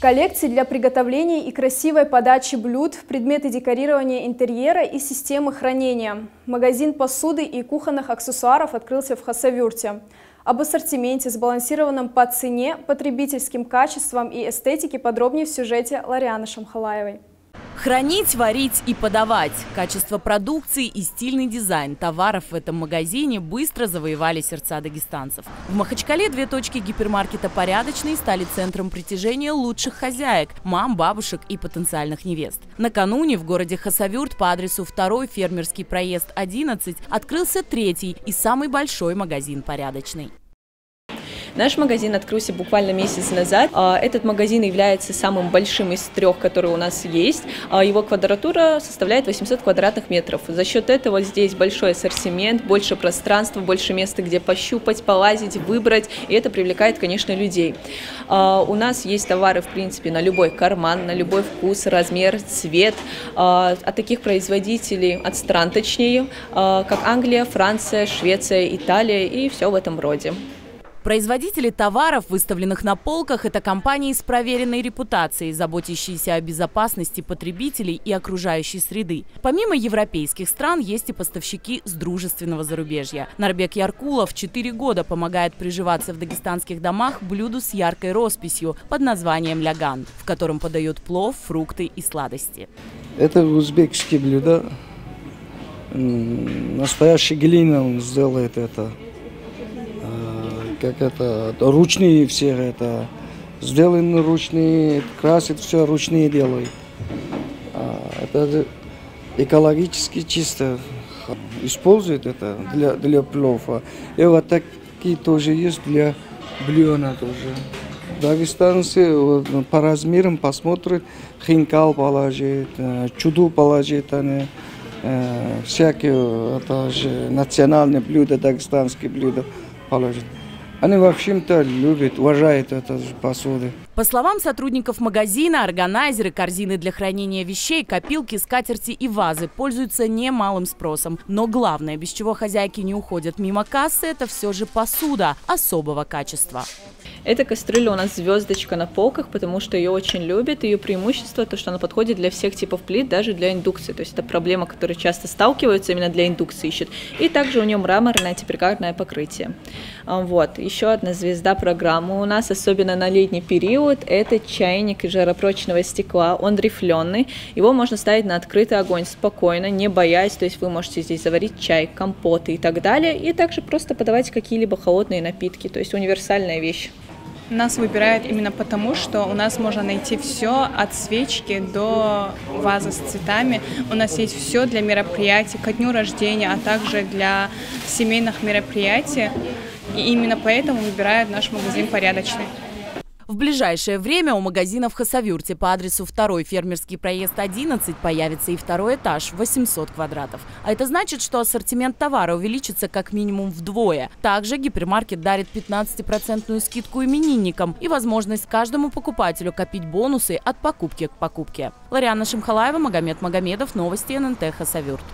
Коллекции для приготовления и красивой подачи блюд, предметы декорирования интерьера и системы хранения. Магазин посуды и кухонных аксессуаров открылся в Хасавюрте. Об ассортименте, сбалансированном по цене, потребительским качествам и эстетике подробнее в сюжете Ларианы Шамхалаевой. Хранить, варить и подавать. Качество продукции и стильный дизайн товаров в этом магазине быстро завоевали сердца дагестанцев. В Махачкале две точки гипермаркета «Порядочный» стали центром притяжения лучших хозяек, мам, бабушек и потенциальных невест. Накануне в городе Хасавюрт по адресу 2-й фермерский проезд 11 открылся третий и самый большой магазин «Порядочный». Наш магазин открылся буквально месяц назад. Этот магазин является самым большим из трех, которые у нас есть. Его квадратура составляет 800 квадратных метров. За счет этого здесь большой ассортимент, больше пространства, больше места, где пощупать, полазить, выбрать. И это привлекает, конечно, людей. У нас есть товары, в принципе, на любой карман, на любой вкус, размер, цвет. От таких производителей, от стран точнее, как Англия, Франция, Швеция, Италия и все в этом роде. Производители товаров, выставленных на полках, это компании с проверенной репутацией, заботящиеся о безопасности потребителей и окружающей среды. Помимо европейских стран есть и поставщики с дружественного зарубежья. Нарбек Яркулов 4 года помогает приживаться в дагестанских домах блюду с яркой росписью под названием «Ляган», в котором подают плов, фрукты и сладости. Это узбекские блюда. Настоящий глина, он сделает это. Как это ручные все это сделаны ручные, красят все ручные делают. Это экологически чисто используют это для плова. И вот такие тоже есть для блюна тоже. Дагестанцы вот, по размерам посмотрят, хинкал положит, чуду положит они. Всякие это же национальные блюда, дагестанские блюда положат. Они, в общем-то, любят, уважают эту посуду. По словам сотрудников магазина, органайзеры, корзины для хранения вещей, копилки, скатерти и вазы пользуются немалым спросом. Но главное, без чего хозяйки не уходят мимо кассы, это все же посуда особого качества. Эта кастрюля у нас звездочка на полках, потому что ее очень любят. Ее преимущество то, что она подходит для всех типов плит, даже для индукции. То есть это проблема, которой часто сталкиваются, именно для индукции ищут. И также у нее мраморное антипригарное покрытие. Вот. Еще одна звезда программы у нас, особенно на летний период, это чайник из жаропрочного стекла. Он рифленый, его можно ставить на открытый огонь спокойно, не боясь. То есть вы можете здесь заварить чай, компоты и так далее. И также просто подавать какие-либо холодные напитки. То есть универсальная вещь. Нас выбирают именно потому, что у нас можно найти все от свечки до вазы с цветами. У нас есть все для мероприятий, ко дню рождения, а также для семейных мероприятий. И именно поэтому выбирают наш магазин «Порядочный». В ближайшее время у магазина в Хасавюрте по адресу 2-й фермерский проезд 11 появится и второй этаж 800 квадратов. А это значит, что ассортимент товара увеличится как минимум вдвое. Также гипермаркет дарит 15% скидку именинникам и возможность каждому покупателю копить бонусы от покупки к покупке. Лариана Шамхалаева, Магомед Магомедов, Новости ННТ, Хасавюрт.